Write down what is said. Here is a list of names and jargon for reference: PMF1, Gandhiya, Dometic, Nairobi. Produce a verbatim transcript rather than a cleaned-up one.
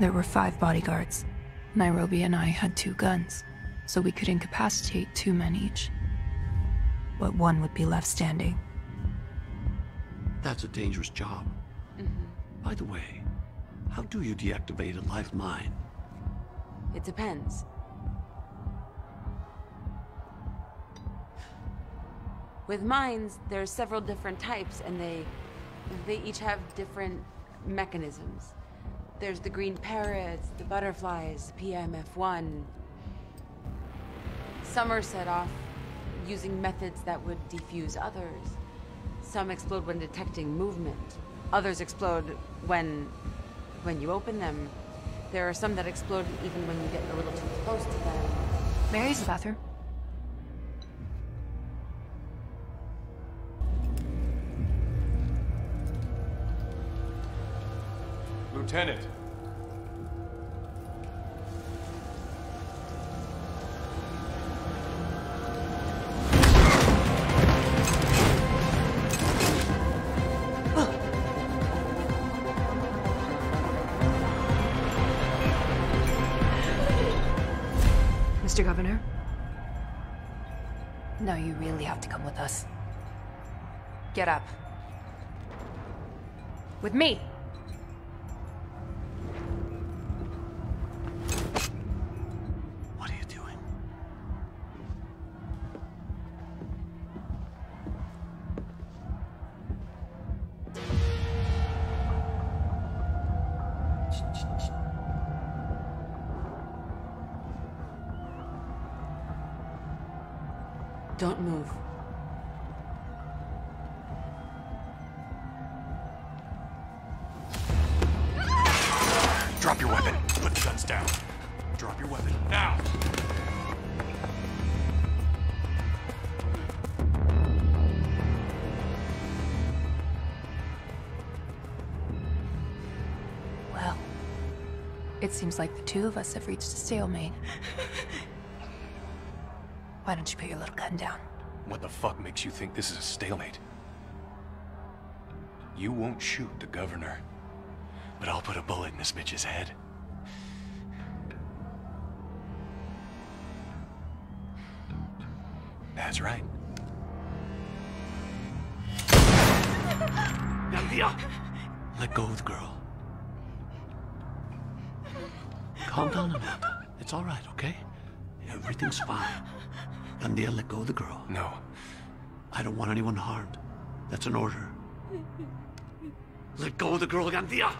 There were five bodyguards. Nairobi and I had two guns, so we could incapacitate two men each. But one would be left standing. That's a dangerous job. Mm-hmm. By the way, how do you deactivate a live mine? It depends. With mines, there are several different types, and they, they each have different mechanisms. There's the green parrots, the butterflies, P M F one. Some are set off using methods that would defuse others. Some explode when detecting movement. Others explode when, when you open them. There are some that explode even when you get a little too close to them. Mary's the bathroom. Lieutenant. Mister Governor? No, you really have to come with us. Get up. With me! Don't move. Drop your weapon. Put the guns down. Drop your weapon now. Well, it seems like the two of us have reached a stalemate. Why don't you put your little gun down? What the fuck makes you think this is a stalemate? You won't shoot the governor, but I'll put a bullet in this bitch's head. That's right. Gandhiya! Let go of the girl. Calm down, Amanda. It's all right, okay? Everything's fine. Gandhiya, let go of the girl. No. I don't want anyone harmed. That's an order. Let go of the girl, Gandhiya!